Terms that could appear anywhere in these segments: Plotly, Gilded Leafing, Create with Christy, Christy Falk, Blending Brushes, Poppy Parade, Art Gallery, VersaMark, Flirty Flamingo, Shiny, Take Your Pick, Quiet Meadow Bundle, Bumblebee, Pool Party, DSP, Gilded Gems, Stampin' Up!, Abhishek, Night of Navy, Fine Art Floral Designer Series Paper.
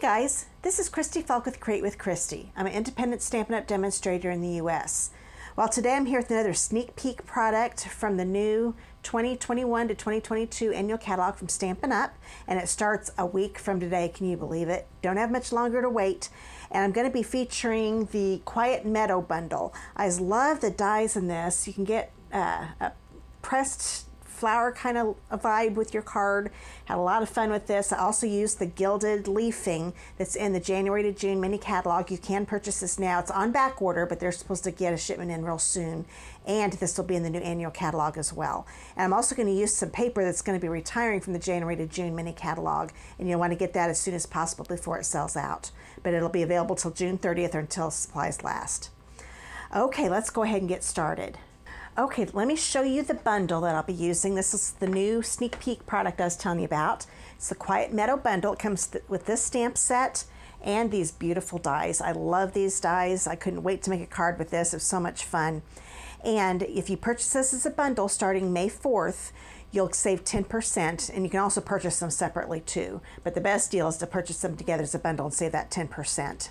Hi guys, this is Christy Falk with Create with Christy. I'm an independent Stampin' Up! Demonstrator in the US. Well, today I'm here with another sneak peek product from the new 2021 to 2022 annual catalog from Stampin' Up! And it starts a week from today, can you believe it? Don't have much longer to wait. And I'm gonna be featuring the Quiet Meadow Bundle. I love the dies in this. You can get a pressed flower kind of a vibe with your card. Had a lot of fun with this. I also used the Gilded Leafing that's in the January to June mini catalog. You can purchase this now. It's on back order, but they're supposed to get a shipment in real soon. And this will be in the new annual catalog as well. And I'm also going to use some paper that's going to be retiring from the January to June mini catalog. And you'll want to get that as soon as possible before it sells out. But it'll be available till June 30th or until supplies last. Okay, let's go ahead and get started. Okay, let me show you the bundle that I'll be using. This is the new sneak peek product I was telling you about. It's the Quiet Meadow Bundle. It comes with this stamp set and these beautiful dies. I love these dies. I couldn't wait to make a card with this. It was so much fun. And if you purchase this as a bundle starting May 4th, you'll save 10%, and you can also purchase them separately too. But the best deal is to purchase them together as a bundle and save that 10%.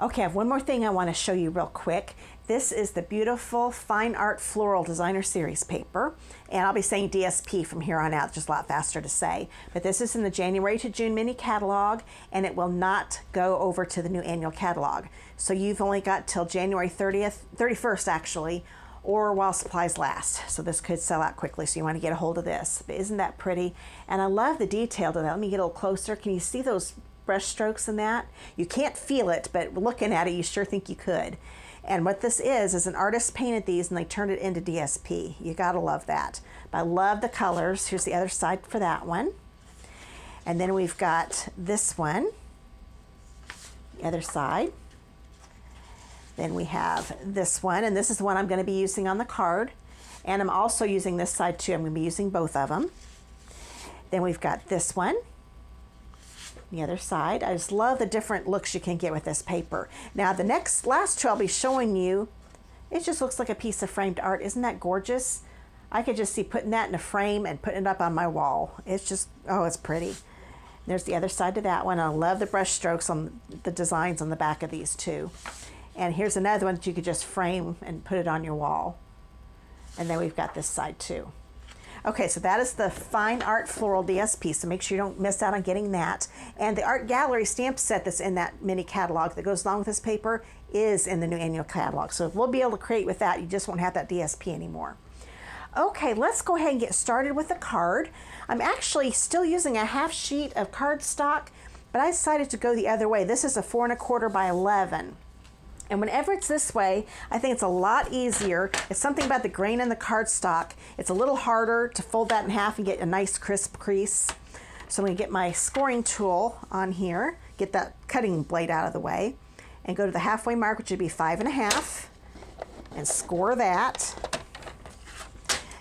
Okay, I have one more thing I want to show you real quick. This is the beautiful Fine Art Floral Designer Series Paper. And I'll be saying DSP from here on out, just a lot faster to say. But this is in the January to June mini catalog, and it will not go over to the new annual catalog. So you've only got till January 31st actually, or while supplies last. So this could sell out quickly, so you want to get a hold of this. But isn't that pretty? And I love the detail to that. Let me get a little closer. Can you see those brush strokes in that? You can't feel it, but looking at it, you sure think you could. And what this is an artist painted these and they turned it into DSP. You gotta love that. But I love the colors. Here's the other side for that one. And then we've got this one, the other side. Then we have this one, and this is the one I'm gonna be using on the card. And I'm also using this side too. I'm gonna be using both of them. Then we've got this one, the other side. I just love the different looks you can get with this paper. Now the last two I'll be showing you, it just looks like a piece of framed art. Isn't that gorgeous? I could just see putting that in a frame and putting it up on my wall. It's just, oh, it's pretty. There's the other side to that one. I love the brush strokes on the designs on the back of these two. And here's another one that you could just frame and put it on your wall. And then we've got this side too. Okay, so that is the Fine Art Floral DSP, so make sure you don't miss out on getting that. And the Art Gallery stamp set that's in that mini catalog that goes along with this paper is in the new annual catalog. So we'll be able to create with that. You just won't have that DSP anymore. Okay, let's go ahead and get started with the card. I'm actually still using a half sheet of cardstock, but I decided to go the other way. This is a 4 1/4 by 11. And whenever it's this way, I think it's a lot easier. It's something about the grain in the cardstock. It's a little harder to fold that in half and get a nice crisp crease. So I'm gonna get my scoring tool on here, get that cutting blade out of the way, and go to the halfway mark, which would be 5 1/2, and score that.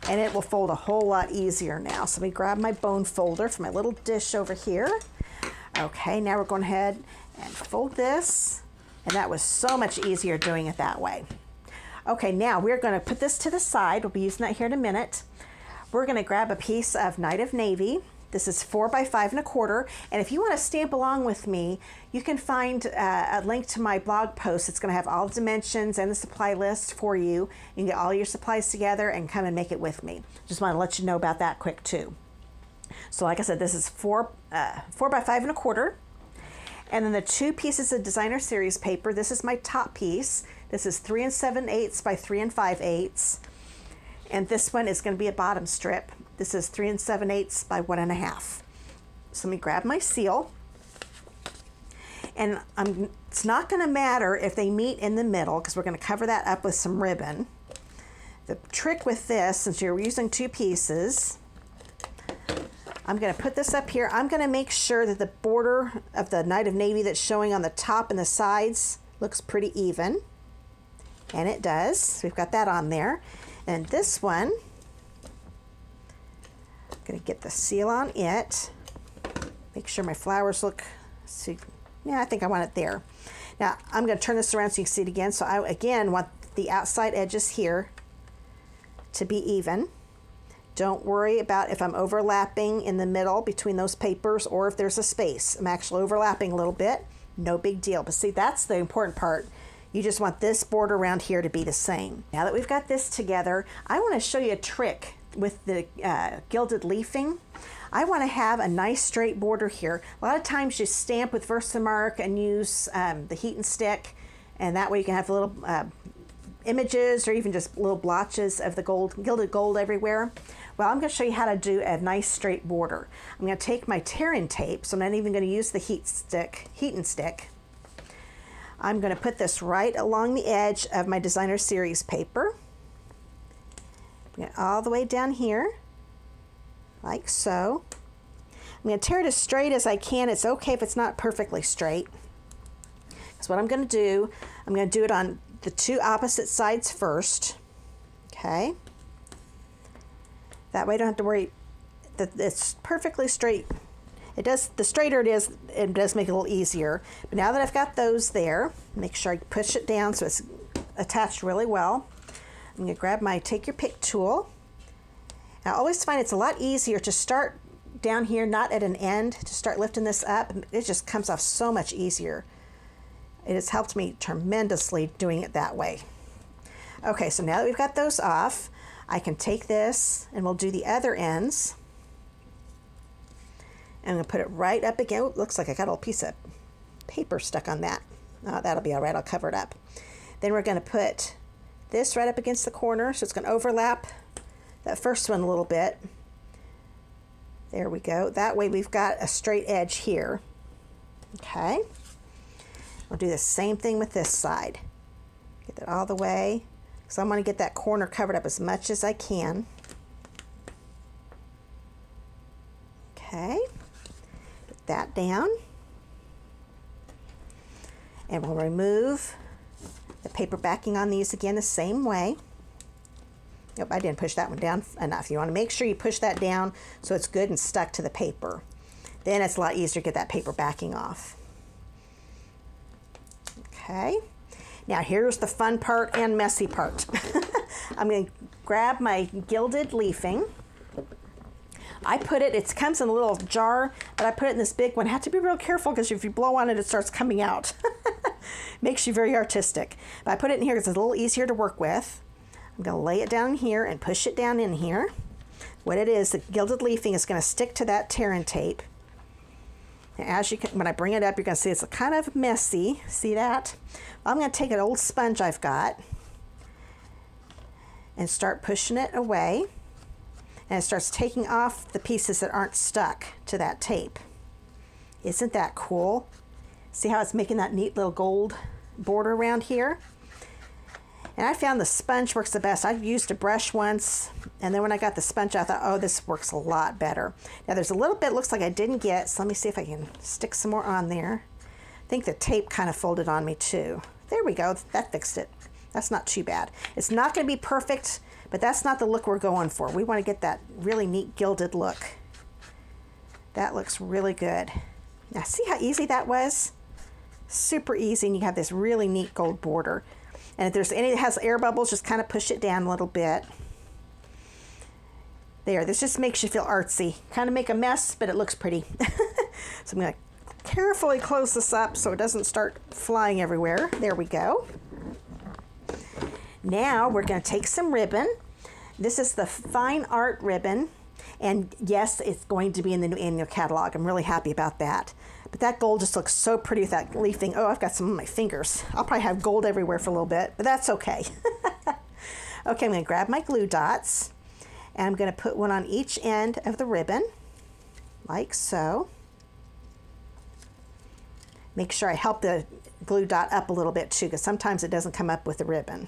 And it will fold a whole lot easier now. So let me grab my bone folder from my little dish over here. Okay, now we're going ahead and fold this. And that was so much easier doing it that way. Okay, now we're gonna put this to the side. We'll be using that here in a minute. We're gonna grab a piece of Night of Navy. This is 4 by 5 1/4. And if you wanna stamp along with me, you can find a link to my blog post. It's gonna have all the dimensions and the supply list for you. You can get all your supplies together and come and make it with me. Just wanna let you know about that quick too. So like I said, this is 4 by 5 1/4. And then the two pieces of designer series paper. This is my top piece. This is 3 7/8 by 3 5/8. And this one is gonna be a bottom strip. This is 3 7/8 by 1 1/2. So let me grab my seal. And it's not gonna matter if they meet in the middle because we're gonna cover that up with some ribbon. The trick with this, since you're using two pieces, I'm gonna put this up here. I'm gonna make sure that the border of the Night of Navy that's showing on the top and the sides looks pretty even. And it does, so we've got that on there. And this one, I'm gonna get the seal on it. Make sure my flowers look, see, yeah, I think I want it there. Now, I'm gonna turn this around so you can see it again. So I, again, want the outside edges here to be even. Don't worry about if I'm overlapping in the middle between those papers or if there's a space. I'm actually overlapping a little bit. No big deal. But see, that's the important part. You just want this border around here to be the same. Now that we've got this together, I want to show you a trick with the gilded leafing. I want to have a nice straight border here. A lot of times you stamp with VersaMark and use the heat and stick, and that way you can have little images or even just little blotches of the gilded gold everywhere. Well, I'm going to show you how to do a nice straight border. I'm going to take my tear-in tape, so I'm not even going to use the heat and stick. I'm going to put this right along the edge of my Designer Series paper, all the way down here, like so. I'm going to tear it as straight as I can. It's okay if it's not perfectly straight. Because what I'm going to do it on the two opposite sides first. Okay. That way I don't have to worry that it's perfectly straight. It does, the straighter it does make it a little easier. But now that I've got those there, make sure I push it down so it's attached really well. I'm going to grab my Take Your Pick tool. I always find it's a lot easier to start down here, not at an end, to start lifting this up. It just comes off so much easier. It has helped me tremendously doing it that way. Okay, so now that we've got those off, I can take this and we'll do the other ends. I'm going to put it right up again. Ooh, looks like I got a little piece of paper stuck on that. Oh, that'll be all right. I'll cover it up. Then we're going to put this right up against the corner, so it's going to overlap that first one a little bit. There we go. That way we've got a straight edge here. Okay. We'll do the same thing with this side. Get that all the way. So I'm going to get that corner covered up as much as I can. Okay. Put that down. And we'll remove the paper backing on these again the same way. Nope, I didn't push that one down enough. You want to make sure you push that down so it's good and stuck to the paper. Then it's a lot easier to get that paper backing off. Okay, now here's the fun part and messy part. I'm going to grab my gilded leafing. I put it, it comes in a little jar, but I put it in this big one. I have to be real careful because if you blow on it, it starts coming out. Makes you very artistic. But I put it in here because it's a little easier to work with. I'm going to lay it down here and push it down in here. What it is, the gilded leafing is going to stick to that tear-in tape. And as you can, when I bring it up, you're going to see it's kind of messy. See that? I'm going to take an old sponge I've got and start pushing it away. And it starts taking off the pieces that aren't stuck to that tape. Isn't that cool? See how it's making that neat little gold border around here? And I found the sponge works the best. I've used a brush once, and then when I got the sponge, I thought, oh, this works a lot better. Now there's a little bit, looks like I didn't get, so let me see if I can stick some more on there. I think the tape kind of folded on me too. There we go, that fixed it. That's not too bad. It's not gonna be perfect, but that's not the look we're going for. We wanna get that really neat gilded look. That looks really good. Now see how easy that was? Super easy, and you have this really neat gold border. And if there's any that has air bubbles, just kind of push it down a little bit. There, this just makes you feel artsy. Kind of make a mess, but it looks pretty. So I'm going to carefully close this up so it doesn't start flying everywhere. There we go. Now we're going to take some ribbon. This is the Fine Art ribbon. And yes, it's going to be in the new annual catalog. I'm really happy about that. But that gold just looks so pretty with that leafing. Oh, I've got some on my fingers. I'll probably have gold everywhere for a little bit, but that's okay. Okay, I'm going to grab my glue dots, and I'm going to put one on each end of the ribbon, like so. Make sure I help the glue dot up a little bit too, because sometimes it doesn't come up with the ribbon.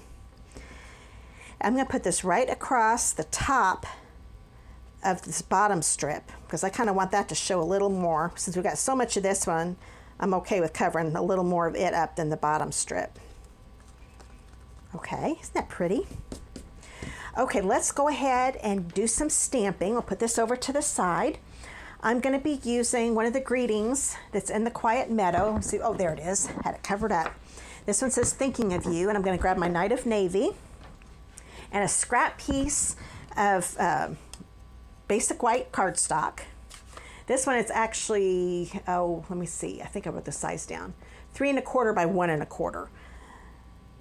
I'm going to put this right across the top of this bottom strip, because I kind of want that to show a little more. Since we've got so much of this one, I'm okay with covering a little more of it up than the bottom strip. Okay, isn't that pretty? Okay, let's go ahead and do some stamping. I'll put this over to the side. I'm going to be using one of the greetings that's in the Quiet Meadow. See, oh, there it is. Had it covered up. This one says, "Thinking of You," and I'm going to grab my Night of Navy and a scrap piece of basic white cardstock. This one, it's actually, oh, let me see. I think I wrote the size down. 3¼ by 1¼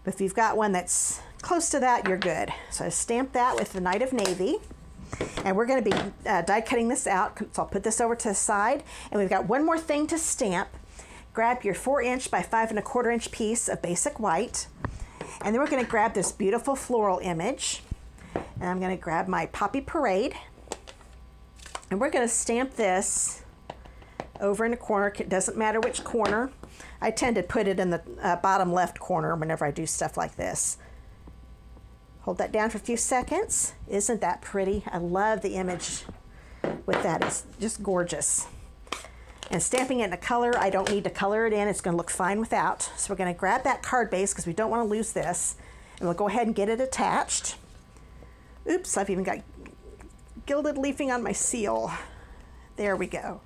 But if you've got one that's close to that, you're good. So I stamped that with the Night of Navy. And we're going to be die cutting this out. So I'll put this over to the side. And we've got one more thing to stamp. Grab your 4" by 5¼" piece of basic white. And then we're going to grab this beautiful floral image. And I'm going to grab my Poppy Parade. And we're going to stamp this over in a corner. It doesn't matter which corner. I tend to put it in the bottom left corner whenever I do stuff like this. Hold that down for a few seconds. Isn't that pretty? I love the image with that. It's just gorgeous. And stamping it in a color, I don't need to color it in. It's going to look fine without. So we're going to grab that card base because we don't want to lose this. And we'll go ahead and get it attached. Oops, I've even got Gilded Leafing on my seal. There we go.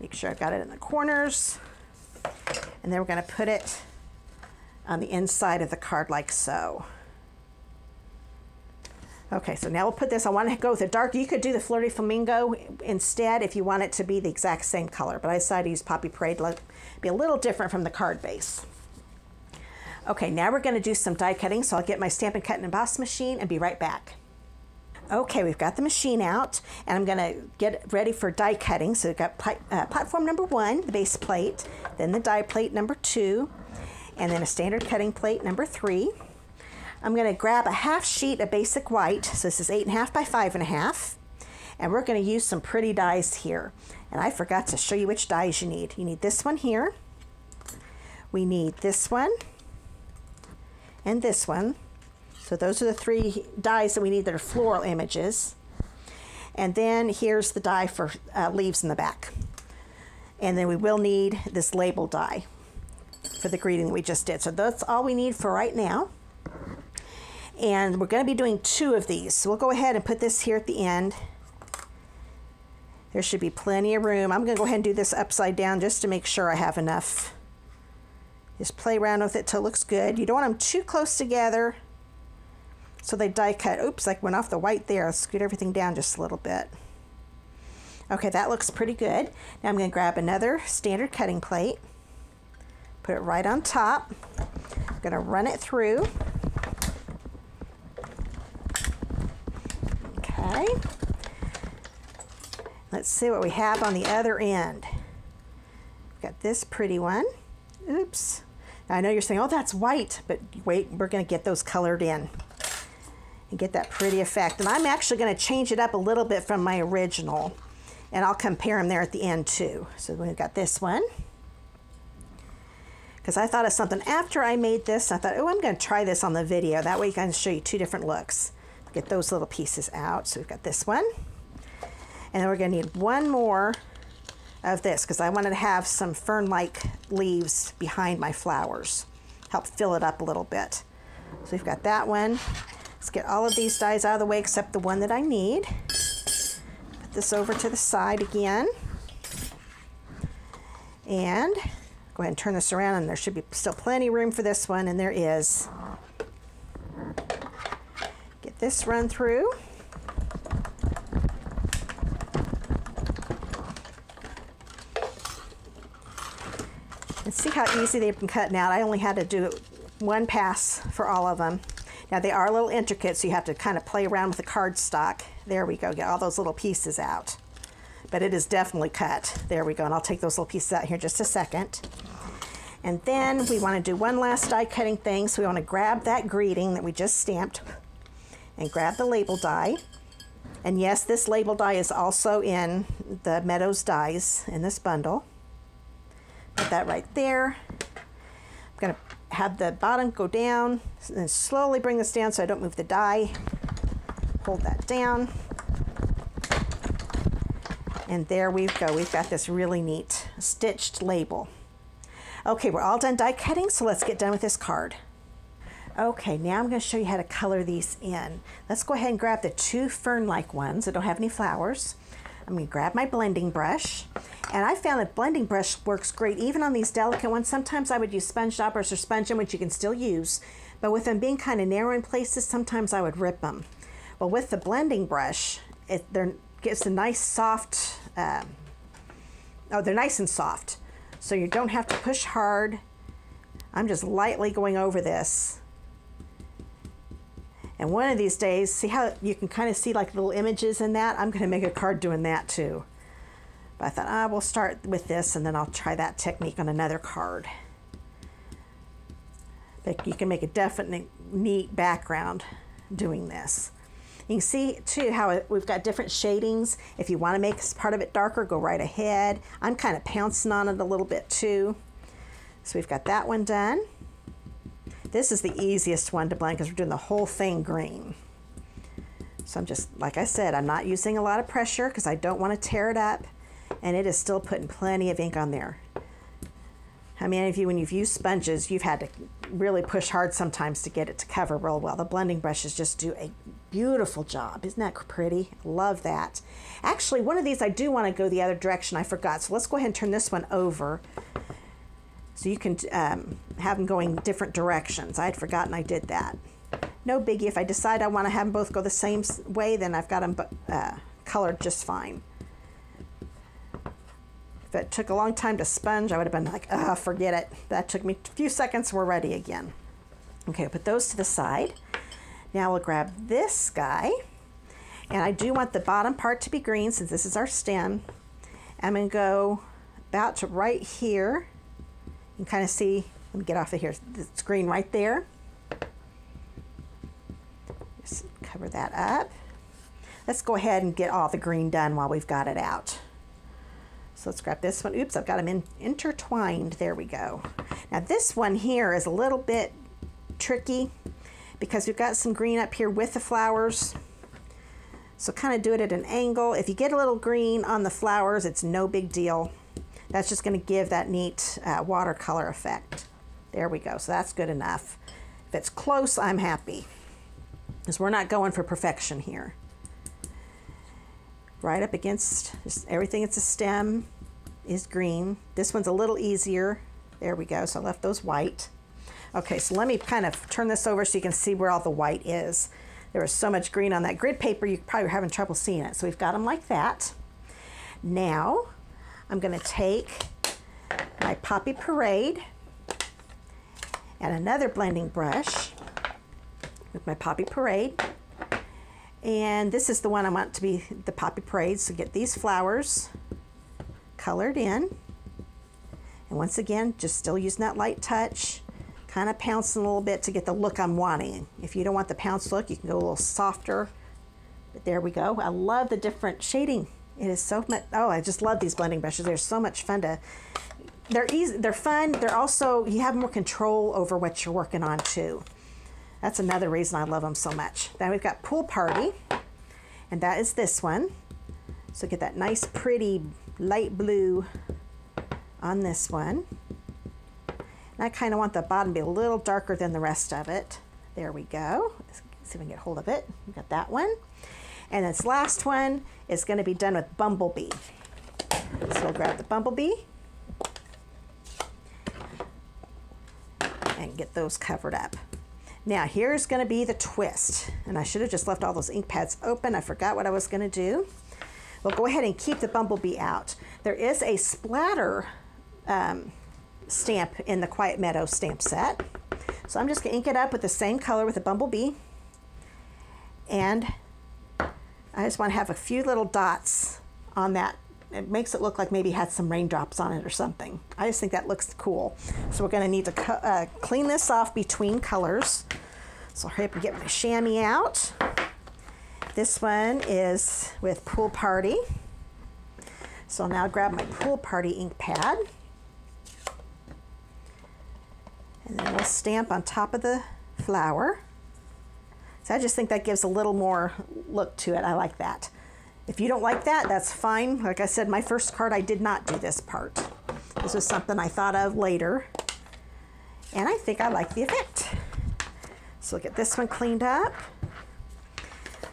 Make sure I've got it in the corners. And then we're going to put it on the inside of the card like so. Okay, so now we'll put this, I want to go with a dark, you could do the Flirty Flamingo instead if you want it to be the exact same color, but I decided to use Poppy Parade, be a little different from the card base. Okay, now we're gonna do some die cutting, so I'll get my Stampin' Cut and Emboss machine and be right back. Okay, we've got the machine out, and I'm gonna get ready for die cutting. So we've got platform number one, the base plate, then the die plate number two, and then a standard cutting plate number three. I'm going to grab a half sheet of basic white. So this is 8½ by 5½. And we're going to use some pretty dies here. And I forgot to show you which dies you need. You need this one here. We need this one and this one. So those are the three dies that we need that are floral images. And then here's the die for leaves in the back. And then we will need this label die for the greeting that we just did. So that's all we need for right now. And we're going to be doing two of these. So we'll go ahead and put this here at the end. There should be plenty of room. I'm going to go ahead and do this upside down just to make sure I have enough. Just play around with it till it looks good. You don't want them too close together so they die cut. Oops, I went off the white there. I'll scoot everything down just a little bit. Okay, that looks pretty good. Now I'm going to grab another standard cutting plate. Put it right on top. I'm going to run it through. Okay. Let's see what we have on the other end. We've got this pretty one. Oops. Now I know you're saying, oh, that's white, but wait, we're going to get those colored in and get that pretty effect. And I'm actually going to change it up a little bit from my original, and I'll compare them there at the end too. So we've got this one. Because I thought of something after I made this. I thought, oh, I'm going to try this on the video. That way I can show you two different looks. Get those little pieces out. So we've got this one, and then we're going to need one more of this because I wanted to have some fern-like leaves behind my flowers, help fill it up a little bit. So we've got that one. Let's get all of these dies out of the way except the one that I need. Put this over to the side again, and go ahead and turn this around, and there should be still plenty of room for this one, and there is. This run through. And see how easy they've been cutting out. I only had to do one pass for all of them. Now they are a little intricate, so you have to kind of play around with the cardstock. There we go, get all those little pieces out. But it is definitely cut. There we go, and I'll take those little pieces out here in just a second. And then we want to do one last die cutting thing, so we want to grab that greeting that we just stamped and grab the label die. And yes, this label die is also in the Meadows dies in this bundle. Put that right there. I'm gonna have the bottom go down and slowly bring this down so I don't move the die. Hold that down. And there we go. We've got this really neat stitched label. Okay, we're all done die cutting, so let's get done with this card. Okay, now I'm going to show you how to color these in. Let's go ahead and grab the two fern-like ones that don't have any flowers. I'm going to grab my blending brush, and I found that blending brush works great even on these delicate ones. Sometimes I would use sponge stoppers or sponge in, which you can still use, but with them being kind of narrow in places, sometimes I would rip them. Well, with the blending brush, They're nice and soft, so you don't have to push hard. I'm just lightly going over this. And one of these days, see how you can kind of see like little images in that? I'm going to make a card doing that too. But I thought, I will start with this and then I'll try that technique on another card. But you can make a definite neat background doing this. You can see too how we've got different shadings. If you want to make part of it darker, go right ahead. I'm kind of pouncing on it a little bit too. So we've got that one done. This is the easiest one to blend because we're doing the whole thing green. So I'm just, like I said, I'm not using a lot of pressure because I don't want to tear it up, and it is still putting plenty of ink on there. How many of you, when you've used sponges, you've had to really push hard sometimes to get it to cover real well? The blending brushes just do a beautiful job. Isn't that pretty? Love that. Actually, one of these I do want to go the other direction. I forgot. So let's go ahead and turn this one over. So you can have them going different directions. I had forgotten I did that. No biggie. If I decide I want to have them both go the same way, then I've got them colored just fine. If it took a long time to sponge, I would have been like, ah, forget it. That took me a few seconds. We're ready again. Okay, put those to the side. Now we'll grab this guy. And I do want the bottom part to be green since this is our stem. I'm going to go about to right here. You can kind of see, let me get off of here, it's green right there. Just cover that up. Let's go ahead and get all the green done while we've got it out. So let's grab this one. Oops, I've got them intertwined. There we go. Now this one here is a little bit tricky because we've got some green up here with the flowers. So kind of do it at an angle. If you get a little green on the flowers, it's no big deal. That's just going to give that neat watercolor effect. There we go. So that's good enough. If it's close, I'm happy because we're not going for perfection here. Right up against just everything. It's a stem is green. This one's a little easier. There we go. So I left those white. Okay, so let me kind of turn this over so you can see where all the white is. There was so much green on that grid paper, you probably were having trouble seeing it. So we've got them like that. Now, I'm going to take my Poppy Parade and another blending brush with my Poppy Parade. And this is the one I want to be the Poppy Parade. So get these flowers colored in. And once again, just still using that light touch, kind of pouncing a little bit to get the look I'm wanting. If you don't want the pounce look, you can go a little softer. But there we go. I love the different shading. It is so much, oh, I just love these blending brushes. They're so much fun to, they're easy, they're fun. They're also, you have more control over what you're working on too. That's another reason I love them so much. Then we've got Pool Party, and that is this one. So get that nice, pretty light blue on this one. And I kind of want the bottom to be a little darker than the rest of it. There we go. Let's see if we can get hold of it. We've got that one. And this last one is going to be done with Bumblebee. So we'll grab the Bumblebee and get those covered up. Now here's going to be the twist. And I should have just left all those ink pads open. I forgot what I was going to do. We'll go ahead and keep the Bumblebee out. There is a splatter stamp in the Quiet Meadow stamp set. So I'm just going to ink it up with the same color with the Bumblebee. And I just want to have a few little dots on that. It makes it look like maybe it had some raindrops on it or something. I just think that looks cool. So we're going to need to clean this off between colors. So I'll hurry up and get my chamois out. This one is with Pool Party. So I'll now grab my Pool Party ink pad. And then we'll stamp on top of the flower. So I just think that gives a little more look to it. I like that. If you don't like that, that's fine. Like I said, my first card, I did not do this part. This was something I thought of later. And I think I like the effect. So we'll get this one cleaned up.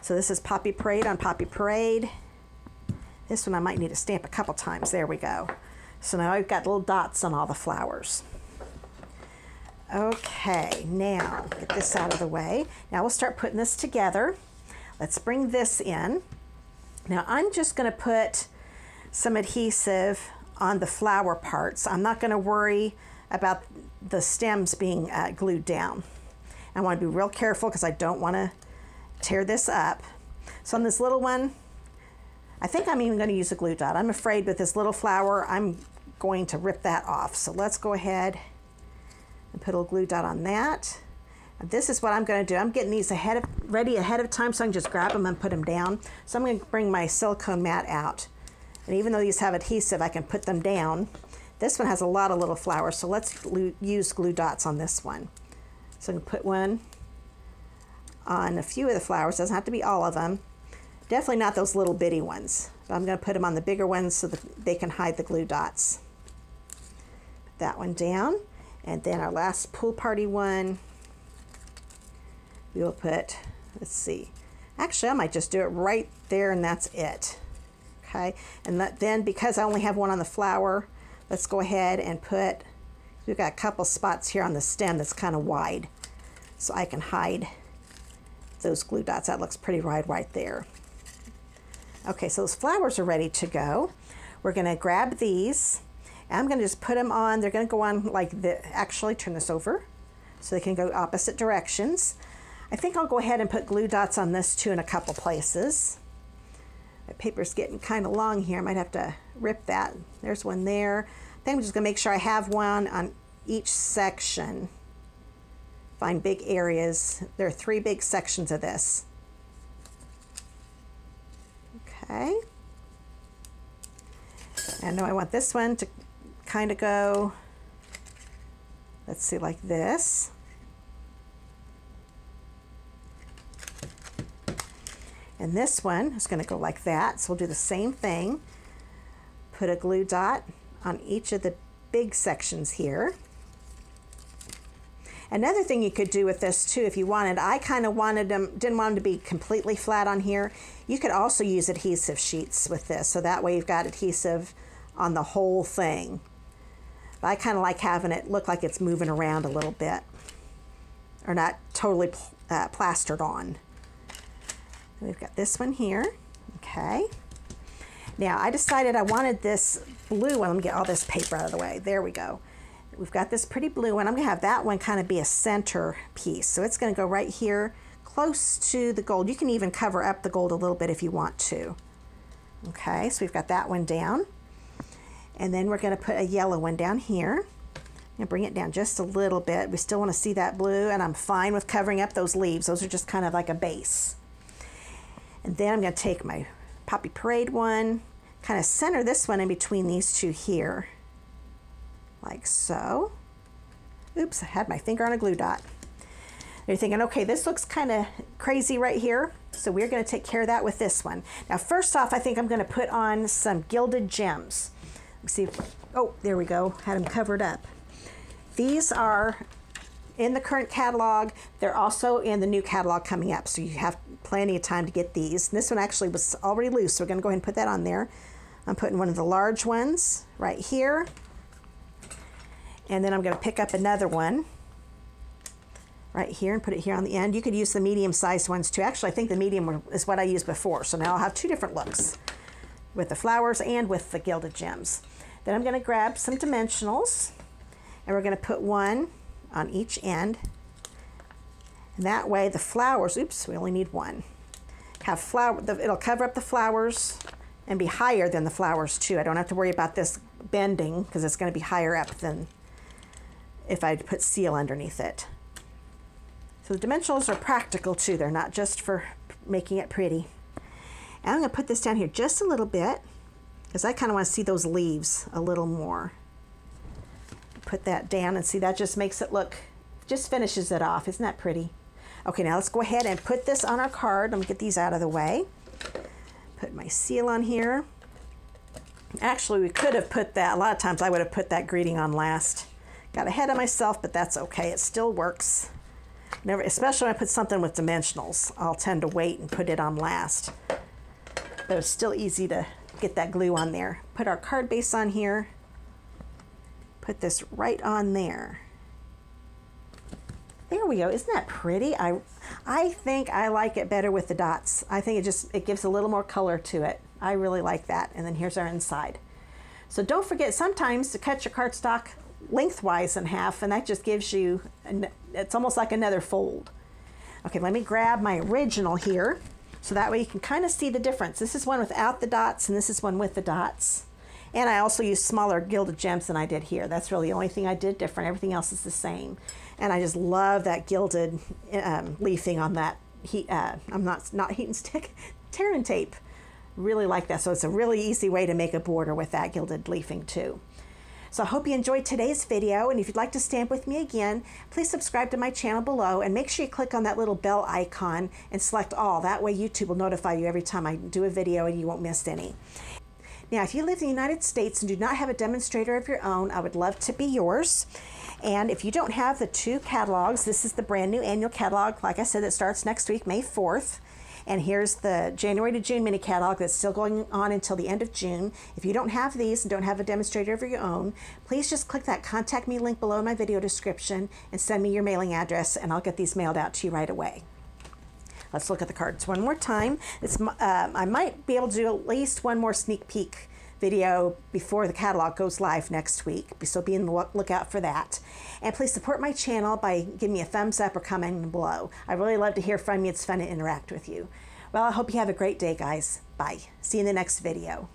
So this is Poppy Parade on Poppy Parade. This one I might need to stamp a couple times. There we go. So now I've got little dots on all the flowers. Okay, now get this out of the way. Now we'll start putting this together. Let's bring this in. Now I'm just going to put some adhesive on the flower parts. I'm not going to worry about the stems being glued down. I want to be real careful because I don't want to tear this up. So on this little one, I think I'm even going to use a glue dot. I'm afraid with this little flower, I'm going to rip that off. So let's go ahead and put a glue dot on that. And this is what I'm going to do. I'm getting these ready ahead of time so I can just grab them and put them down. So I'm going to bring my silicone mat out. And even though these have adhesive, I can put them down. This one has a lot of little flowers, so let's use glue dots on this one. So I'm going to put one on a few of the flowers. Doesn't have to be all of them. Definitely not those little bitty ones. But I'm going to put them on the bigger ones so that they can hide the glue dots. Put that one down. And then our last pool party one, we will put, let's see. Actually, I might just do it right there and that's it. Okay. And then because I only have one on the flower, let's go ahead and put, we've got a couple spots here on the stem that's kind of wide. So I can hide those glue dots. That looks pretty wide right there. Okay, so those flowers are ready to go. We're going to grab these. And I'm going to just put them on. They're going to go on like this. Actually, turn this over so they can go opposite directions. I think I'll go ahead and put glue dots on this too in a couple places. My paper's getting kind of long here. I might have to rip that. There's one there. I think I'm just going to make sure I have one on each section. Find big areas. There are three big sections of this. Okay. I know I want this one to kind of go, let's see, like this. And this one is going to go like that. So we'll do the same thing. Put a glue dot on each of the big sections here. Another thing you could do with this too, if you wanted, I kind of wanted them, didn't want them to be completely flat on here. You could also use adhesive sheets with this. So that way you've got adhesive on the whole thing. But I kind of like having it look like it's moving around a little bit or not totally plastered on. We've got this one here. Okay. Now I decided I wanted this blue one. Let me get all this paper out of the way. There we go. We've got this pretty blue one. I'm going to have that one kind of be a center piece. So it's going to go right here close to the gold. You can even cover up the gold a little bit if you want to. Okay, so we've got that one down. And then we're going to put a yellow one down here. I'm going to bring it down just a little bit. We still want to see that blue, and I'm fine with covering up those leaves. Those are just kind of like a base. And then I'm going to take my Poppy Parade one, kind of center this one in between these two here. Like so. Oops, I had my finger on a glue dot. You're thinking, okay, this looks kind of crazy right here. So we're going to take care of that with this one. Now, first off, I think I'm going to put on some Gilded Gems. Let's see. Oh, there we go. Had them covered up. These are in the current catalog. They're also in the new catalog coming up. So you have plenty of time to get these. And this one actually was already loose. So we're going to go ahead and put that on there. I'm putting one of the large ones right here. And then I'm going to pick up another one right here and put it here on the end. You could use the medium-sized ones too. Actually, I think the medium one is what I used before. So now I'll have two different looks with the flowers and with the Gilded Gems. Then I'm going to grab some dimensionals, and we're going to put one on each end. And that way the flowers, oops, we only need one. Have flower, it'll cover up the flowers and be higher than the flowers too. I don't have to worry about this bending because it's going to be higher up than if I put seal underneath it. So the dimensionals are practical too. They're not just for making it pretty. And I'm going to put this down here just a little bit because I kind of want to see those leaves a little more. Put that down and see, that just makes it look, just finishes it off. Isn't that pretty? Okay, now let's go ahead and put this on our card. Let me get these out of the way. Put my seal on here. Actually, we could have put that, a lot of times I would have put that greeting on last. Got ahead of myself, but that's okay. It still works. Never, especially when I put something with dimensionals, I'll tend to wait and put it on last. But it's still easy to get that glue on there. Put our card base on here. Put this right on there. There we go. Isn't that pretty? I think I like it better with the dots. I think it gives a little more color to it. I really like that. And then here's our inside. So don't forget sometimes to cut your cardstock lengthwise in half, and that just gives you, it's almost like another fold. Okay, let me grab my original here so that way you can kind of see the difference. This is one without the dots and this is one with the dots. And I also used smaller Gilded Gems than I did here. That's really the only thing I did different. Everything else is the same. And I just love that Gilded Leafing on that not heat and stick, tear and tape. Really like that. So it's a really easy way to make a border with that Gilded Leafing too. So I hope you enjoyed today's video, and if you'd like to stamp with me again, please subscribe to my channel below and make sure you click on that little bell icon and select all. That way YouTube will notify you every time I do a video and you won't miss any. Now, if you live in the United States and do not have a demonstrator of your own, I would love to be yours. And if you don't have the two catalogs, this is the brand new annual catalog. Like I said, it starts next week, May 4th. And here's the January to June mini catalog that's still going on until the end of June. If you don't have these and don't have a demonstrator of your own, please just click that contact me link below in my video description and send me your mailing address, and I'll get these mailed out to you right away. Let's look at the cards one more time. I might be able to do at least one more sneak peek video before the catalog goes live next week, so be on the lookout for that. And please support my channel by giving me a thumbs up or commenting below. I really love to hear from you. It's fun to interact with you. Well, I hope you have a great day, guys. Bye. See you in the next video.